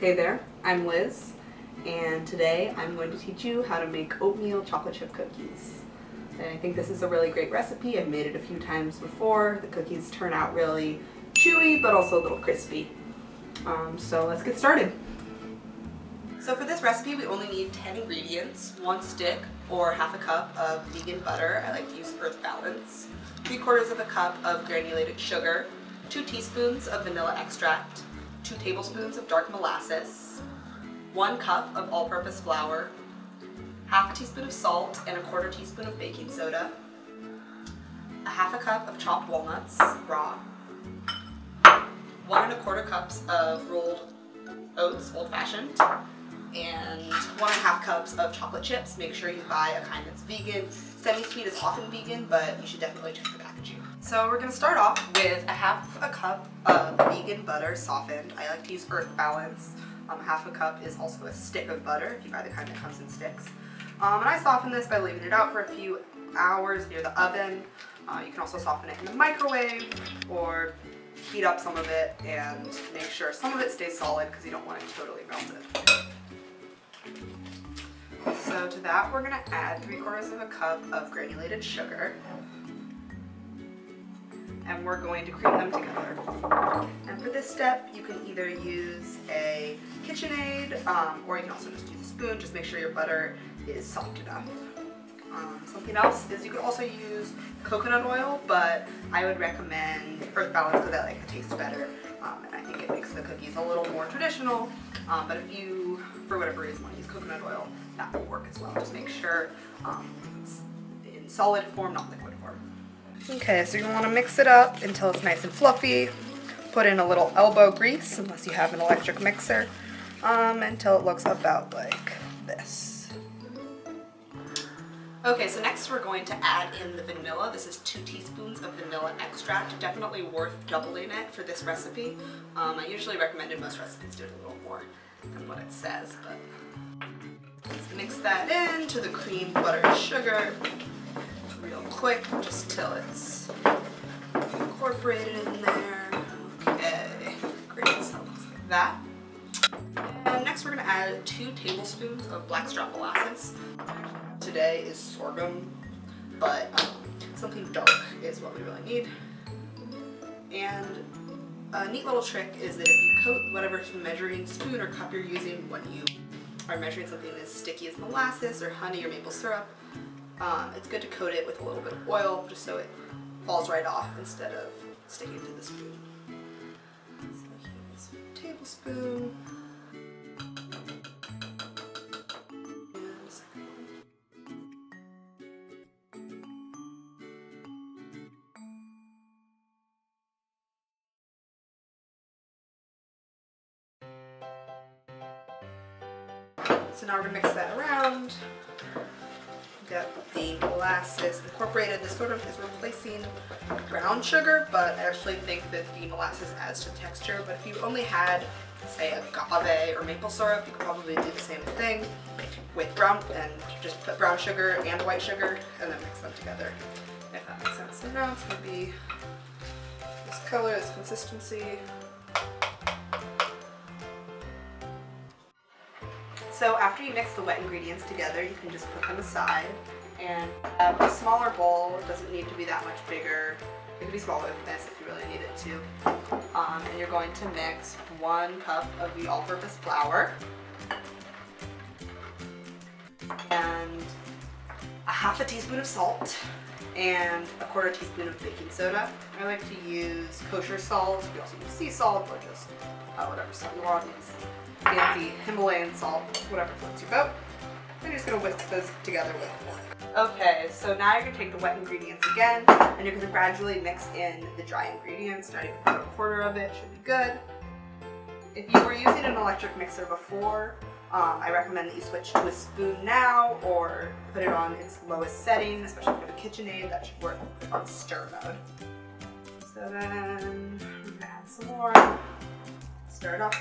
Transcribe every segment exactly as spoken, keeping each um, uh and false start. Hey there, I'm Liz, and today I'm going to teach you how to make oatmeal chocolate chip cookies. And I think this is a really great recipe. I've made it a few times before. The cookies turn out really chewy, but also a little crispy. Um, so let's get started. So for this recipe, we only need ten ingredients, one stick or half a cup of vegan butter. I like to use Earth Balance, three quarters of a cup of granulated sugar, two teaspoons of vanilla extract, two tablespoons of dark molasses, one cup of all-purpose flour, half a teaspoon of salt and a quarter teaspoon of baking soda, a half a cup of chopped walnuts, raw, one and a quarter cups of rolled oats, old-fashioned, and one and a half cups of chocolate chips. Make sure you buy a kind that's vegan. Semi-sweet is often vegan, but you should definitely check the packaging. So we're gonna start off with a half a cup of vegan butter softened. I like to use Earth Balance. Um, half a cup is also a stick of butter, if you buy the kind that comes in sticks. Um, and I soften this by leaving it out for a few hours near the oven. Uh, you can also soften it in the microwave or heat up some of it and make sure some of it stays solid because you don't want it totally melted. So to that, we're gonna add three quarters of a cup of granulated sugar, and we're going to cream them together. And for this step, you can either use a KitchenAid um, or you can also just use a spoon. Just make sure your butter is soft enough. Um, something else is you could also use coconut oil, but I would recommend Earth Balance because I like the taste better, um, and I think it makes the cookies a little more traditional. Um, but if you, for whatever reason, want to use coconut oil, that will work as well. Just make sure um, it's in solid form, not liquid form. Okay, so you want to mix it up until it's nice and fluffy. Put in a little elbow grease, unless you have an electric mixer, um, until it looks about like this. Okay, so next we're going to add in the vanilla. This is two teaspoons of vanilla extract. Definitely worth doubling it for this recipe. Um, I usually recommend in most recipes do it a little more than what it says, but let's mix that in to the cream, butter, and sugar. Real quick, just till it's incorporated in there. Okay, great, so it looks like that. And next we're gonna add two tablespoons of blackstrap molasses. Today is sorghum, but um, something dark is what we really need. And a neat little trick is that if you coat whatever measuring spoon or cup you're using when you are measuring something as sticky as molasses or honey or maple syrup, Um, it's good to coat it with a little bit of oil just so it falls right off instead of sticking to the spoon. So here's a tablespoon. And a second one. So now we're going to mix that around. Get the molasses incorporated. This sort of is replacing brown sugar, but I actually think that the molasses adds to the texture. But if you only had, say, agave or maple syrup, you could probably do the same thing with brown, and just put brown sugar and white sugar and then mix them together, if that makes sense. So now it's going to be this color, this consistency. So after you mix the wet ingredients together, you can just put them aside and have a smaller bowl. It doesn't need to be that much bigger. It could be smaller than this if you really need it to. Um, and you're going to mix one cup of the all-purpose flour and a half a teaspoon of salt and a quarter teaspoon of baking soda. I like to use kosher salt. You can also use sea salt or just uh, whatever salt you want. Fancy Himalayan salt, whatever floats your boat. I'm just gonna whisk those together with a fork. Okay, so now you're gonna take the wet ingredients again, and you're gonna gradually mix in the dry ingredients. Starting with about a quarter of it should be good. If you were using an electric mixer before, um, I recommend that you switch to a spoon now or put it on its lowest setting, especially for the KitchenAid. That should work on stir mode. So then we're gonna add some more. Stir it up.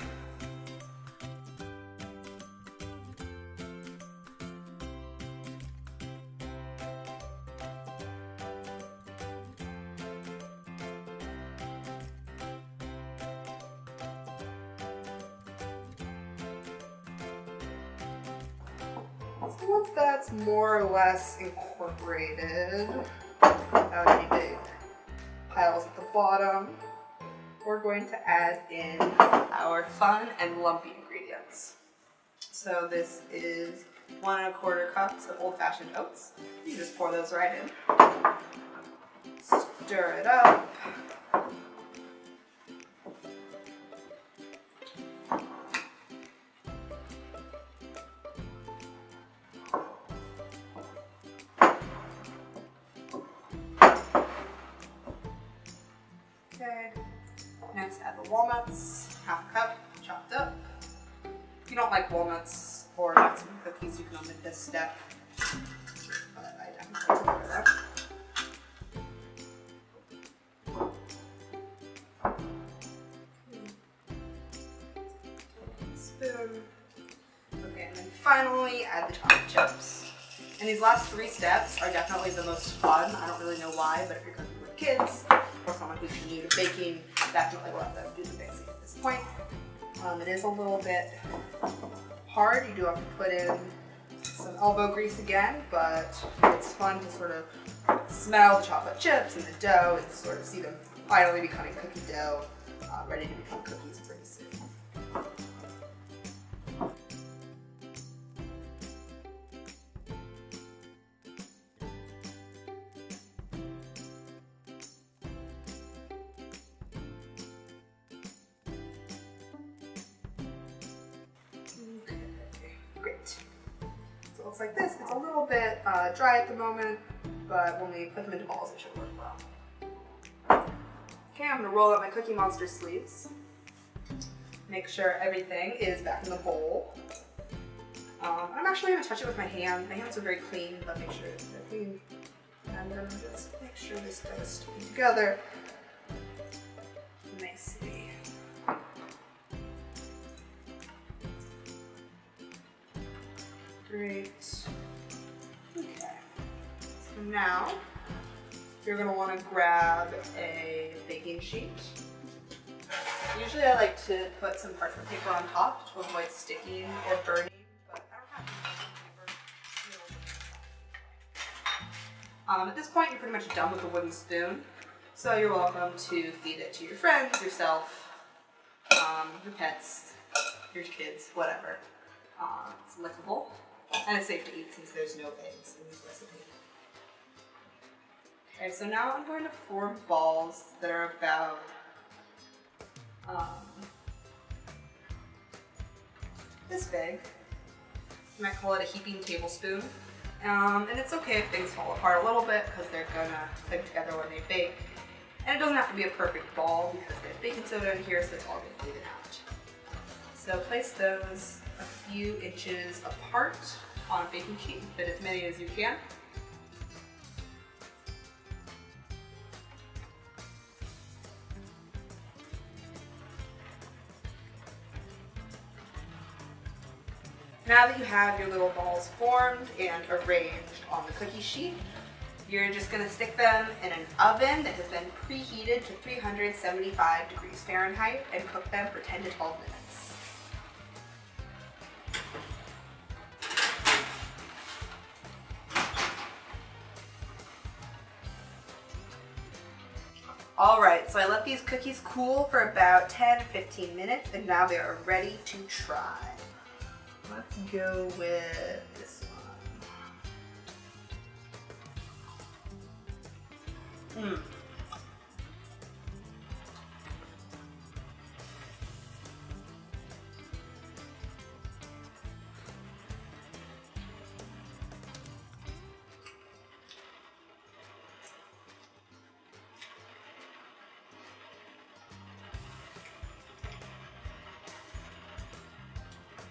once that's more or less incorporated, that would be big piles at the bottom, we're going to add in our fun and lumpy ingredients. So this is one and a quarter cups of old-fashioned oats. You just pour those right in. Stir it up. Okay, next add the walnuts, half a cup, chopped up. If you don't like walnuts or nuts and cookies, you can omit this step, but I definitely prefer them. Spoon. Okay, and then finally add the chocolate chips. And these last three steps are definitely the most fun. I don't really know why, but if you're cooking with kids, or someone who's new to baking, definitely let them do the baking at this point. Um, it is a little bit hard. You do have to put in some elbow grease again, but it's fun to sort of smell the chocolate chips and the dough and sort of see them finally becoming cookie dough, uh, ready to become cookies pretty soon. Looks like this. It's a little bit uh, dry at the moment, but when we put them into balls, it should work well. Okay, I'm gonna roll out my Cookie Monster sleeves. Make sure everything is back in the bowl. Um, I'm actually gonna touch it with my hand. My hands are very clean, but make sure they're clean. And then just make sure this does stick together nicely. Great. Okay. So now you're going to want to grab a baking sheet. Usually I like to put some parchment paper on top to avoid sticking or burning, but I don't have any parchment paper. Um, at this point, you're pretty much done with the wooden spoon, so you're welcome to feed it to your friends, yourself, um, your pets, your kids, whatever. Uh, it's lickable. And it's safe to eat since there's no eggs in this recipe. Okay, so now I'm going to form balls that are about um, this big. You might call it a heaping tablespoon. Um, and it's okay if things fall apart a little bit because they're gonna stick together when they bake. And it doesn't have to be a perfect ball because there's baking soda in here, so it's all gonna even out. So place those a few inches apart on a baking sheet, fit as many as you can. Now that you have your little balls formed and arranged on the cookie sheet, you're just going to stick them in an oven that has been preheated to three hundred seventy-five degrees Fahrenheit and cook them for ten to twelve minutes. Alright, so I let these cookies cool for about ten to fifteen minutes, and now they are ready to try. Let's go with this one. Mm.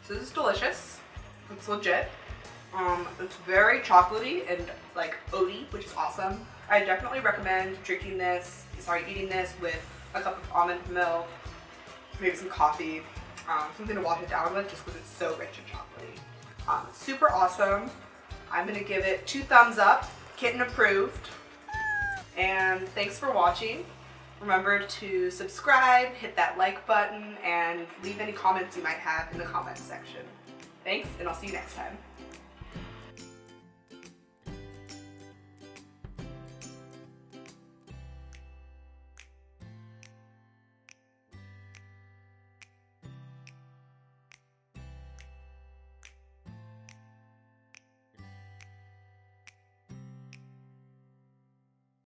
So this is delicious. It's legit. Um, it's very chocolatey and like oaty, which is awesome. I definitely recommend drinking this, sorry, eating this with a cup of almond milk, maybe some coffee, um, something to wash it down with just because it's so rich and chocolatey. Um, it's super awesome. I'm gonna give it two thumbs up, kitten approved. And thanks for watching. Remember to subscribe, hit that like button, and leave any comments you might have in the comments section. Thanks, and I'll see you next time.